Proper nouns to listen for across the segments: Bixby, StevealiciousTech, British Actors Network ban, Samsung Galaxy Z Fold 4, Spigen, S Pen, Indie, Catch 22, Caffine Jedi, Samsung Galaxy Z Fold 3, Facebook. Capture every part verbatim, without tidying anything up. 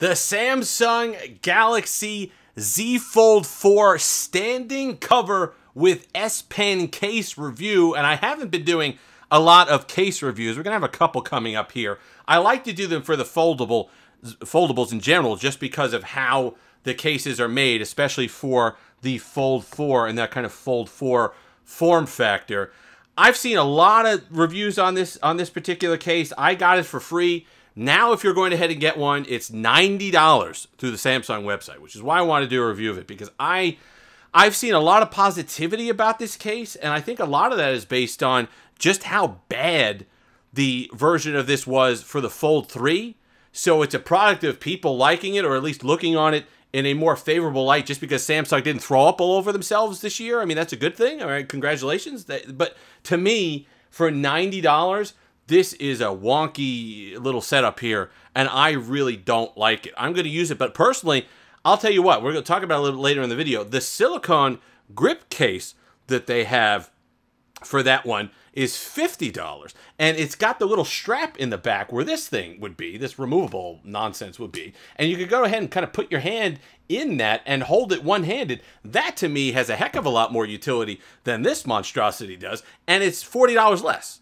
the Samsung Galaxy Z Fold four standing cover with S Pen case review, and I haven't been doing a lot of case reviews. We're gonna have a couple coming up here. I like to do them for the foldable foldables in general, just because of how the cases are made, especially for the Fold four and that kind of Fold four form factor. I've seen a lot of reviews on this on this particular case. I got it for free. Now, if you're going ahead and get one, it's ninety dollars through the Samsung website, which is why I want to do a review of it, because I, I've seen a lot of positivity about this case, and I think a lot of that is based on just how bad the version of this was for the Fold three. So it's a product of people liking it, or at least looking on it in a more favorable light, just because Samsung didn't throw up all over themselves this year. I mean, that's a good thing. All right, congratulations. But to me, for ninety dollars, this is a wonky little setup here, and I really don't like it. I'm going to use it, but personally, I'll tell you what, we're going to talk about it a little later in the video. The silicone grip case that they have for that one is fifty dollars, and it's got the little strap in the back where this thing would be, this removable nonsense would be, and you could go ahead and kind of put your hand in that and hold it one-handed. That, to me, has a heck of a lot more utility than this monstrosity does, and it's forty dollars less.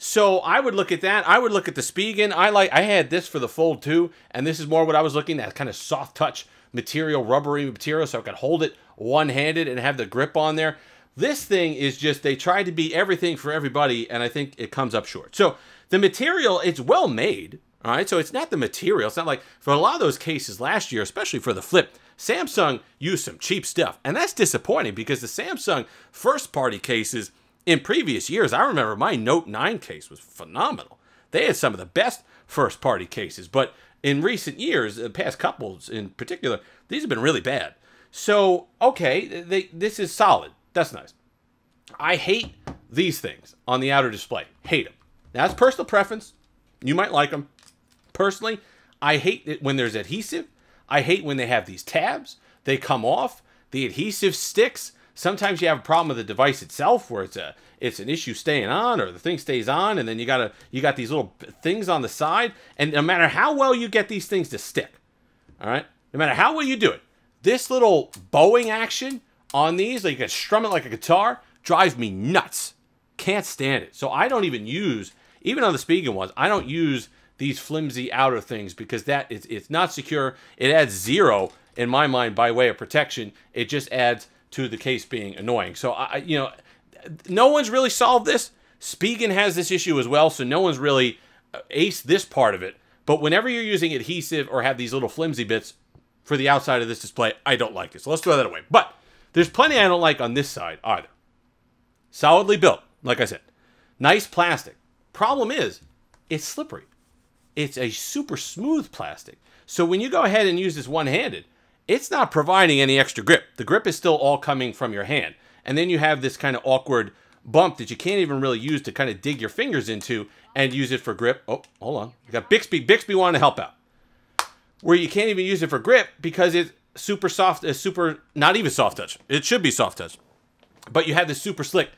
So I would look at that. I would look at the Spigen. I like. I had this for the Fold two, and this is more what I was looking at, kind of soft touch material, rubbery material, so I could hold it one-handed and have the grip on there. This thing is just, they tried to be everything for everybody, and I think it comes up short. So the material, it's well made, all right? So it's not the material. It's not like, for a lot of those cases last year, especially for the Flip, Samsung used some cheap stuff. And that's disappointing, because the Samsung first-party cases in previous years, I remember my Note nine case was phenomenal. They had some of the best first-party cases. But in recent years, the past couples in particular, these have been really bad. So, okay, they, this is solid. That's nice. I hate these things on the outer display. Hate them. Now, that's personal preference. You might like them. Personally, I hate it when there's adhesive. I hate when they have these tabs. They come off. The adhesive sticks. Sometimes you have a problem with the device itself, where it's a it's an issue staying on, or the thing stays on, and then you gotta you got these little things on the side. And no matter how well you get these things to stick, all right, no matter how well you do it, this little bowing action on these, like you can strum it like a guitar, drives me nuts. Can't stand it. So I don't even use, even on the Spigen ones, I don't use these flimsy outer things, because that is, it's not secure. It adds zero, in my mind, by way of protection. It just adds to the case being annoying. So, I, you know, no one's really solved this. Spigen has this issue as well, so no one's really aced this part of it. But whenever you're using adhesive or have these little flimsy bits for the outside of this display, I don't like it. So let's throw that away. But there's plenty I don't like on this side either. Solidly built, like I said. Nice plastic. Problem is, it's slippery. It's a super smooth plastic. So when you go ahead and use this one-handed, it's not providing any extra grip. The grip is still all coming from your hand. And then you have this kind of awkward bump that you can't even really use to kind of dig your fingers into and use it for grip. Oh, hold on. You got Bixby. Bixby wanted to help out. Where you can't even use it for grip because it's super soft, uh, super, not even soft touch. It should be soft touch. But you have this super slick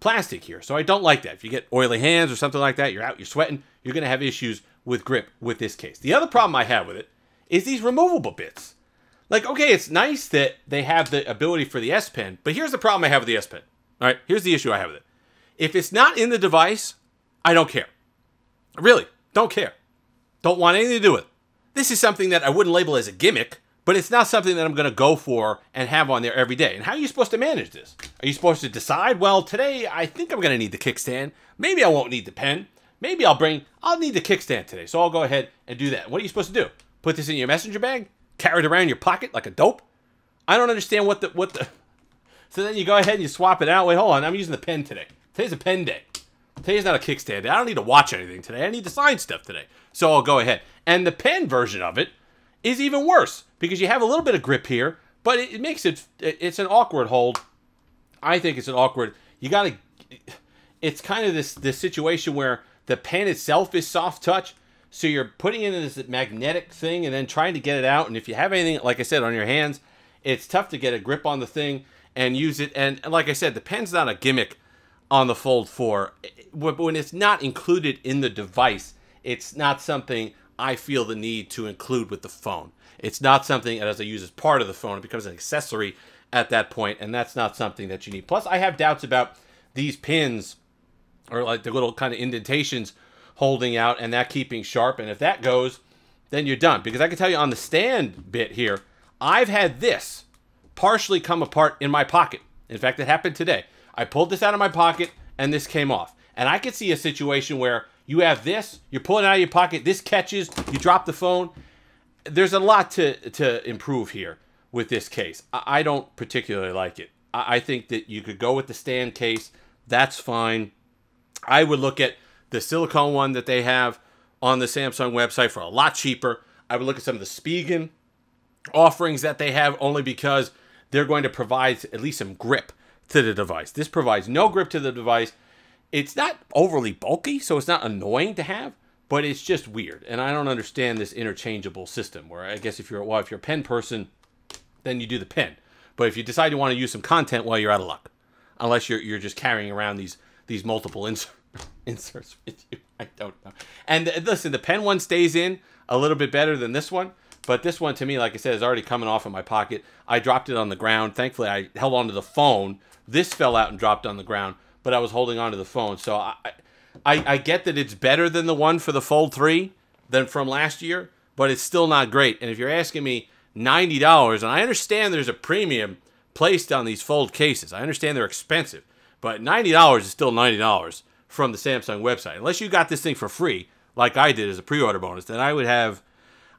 plastic here. So I don't like that. If you get oily hands or something like that, you're out, you're sweating, you're going to have issues with grip with this case. The other problem I have with it is these removable bits. Like, okay, it's nice that they have the ability for the S Pen, but here's the problem I have with the S Pen. All right, here's the issue I have with it. If it's not in the device, I don't care. I really don't care. Don't want anything to do with it. This is something that I wouldn't label as a gimmick, but it's not something that I'm going to go for and have on there every day. And how are you supposed to manage this? Are you supposed to decide, well, today I think I'm going to need the kickstand. Maybe I won't need the pen. Maybe I'll bring, I'll need the kickstand today. So I'll go ahead and do that. What are you supposed to do? Put this in your messenger bag? Carry it around your pocket like a dope? I don't understand what the, what the. So then you go ahead and you swap it out. Wait, hold on. I'm using the pen today. Today's a pen day. Today's not a kickstand day. I don't need to watch anything today. I need to sign stuff today. So I'll go ahead. And the pen version of it is even worse, because you have a little bit of grip here, but it, it makes it, it, it's an awkward hold. I think it's an awkward, you gotta, it's kind of this, this situation where the pen itself is soft touch, so you're putting it in this magnetic thing and then trying to get it out, and if you have anything, like I said, on your hands, it's tough to get a grip on the thing and use it, and like I said, the pen's not a gimmick on the Fold four. When it's not included in the device, it's not something I feel the need to include with the phone. It's not something that as I use as part of the phone, it becomes an accessory at that point, and that's not something that you need. Plus, I have doubts about these pins, or like the little kind of indentations holding out and that keeping sharp, and if that goes, then you're done. Because I can tell you on the stand bit here, I've had this partially come apart in my pocket. In fact, it happened today. I pulled this out of my pocket and this came off. And I could see a situation where you have this, you're pulling it out of your pocket, this catches, you drop the phone. There's a lot to, to improve here with this case. I, I don't particularly like it. I, I think that you could go with the stand case. That's fine. I would look at the silicone one that they have on the Samsung website for a lot cheaper. I would look at some of the Spigen offerings that they have, only because they're going to provide at least some grip to the device. This provides no grip to the device. It's not overly bulky, so it's not annoying to have, but it's just weird. And I don't understand this interchangeable system where I guess if you're, well, if you're a pen person, then you do the pen. But if you decide you want to use some content, well, you're out of luck. Unless you're, you're just carrying around these, these multiple inserts. inserts with you. I don't know. And listen, the pen one stays in a little bit better than this one, but this one to me, like I said, is already coming off in my pocket. I dropped it on the ground. Thankfully, I held onto the phone. This fell out and dropped on the ground, but I was holding onto the phone. So I, I, I get that it's better than the one for the Fold three than from last year, but it's still not great. And if you're asking me ninety dollars, and I understand there's a premium placed on these Fold cases. I understand they're expensive, but ninety dollars is still ninety dollars. From the Samsung website. Unless you got this thing for free, like I did as a pre-order bonus, then I would have,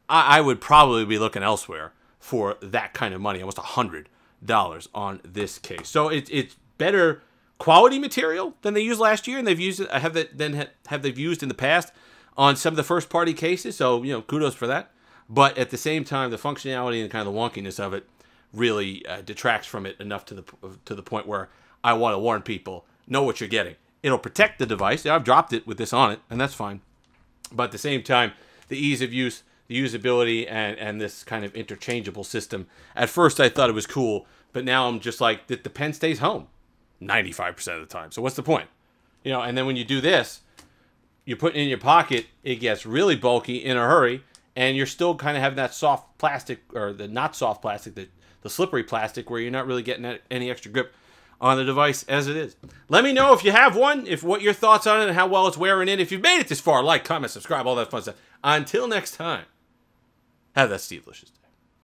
I, I would probably be looking elsewhere for that kind of money, almost one hundred dollars on this case. So it, it's better quality material than they used last year, and they've used it, have that, then ha, have they've used in the past on some of the first party cases, so, you know, kudos for that. But at the same time, the functionality and kind of the wonkiness of it really uh, detracts from it enough to the, to the point where I want to warn people, know what you're getting. It'll protect the device. I've dropped it with this on it, and that's fine. But at the same time, the ease of use, the usability, and, and this kind of interchangeable system. At first, I thought it was cool, but now I'm just like, the, the pen stays home ninety-five percent of the time. So what's the point? You know, and then when you do this, you put it in your pocket, it gets really bulky in a hurry, and you're still kind of having that soft plastic, or the not soft plastic, the, the slippery plastic, where you're not really getting any extra grip on the device as it is. Let me know if you have one, if what your thoughts on it and how well it's wearing in. If you've made it this far, like, comment, subscribe, all that fun stuff. Until next time, have that Steve-licious day.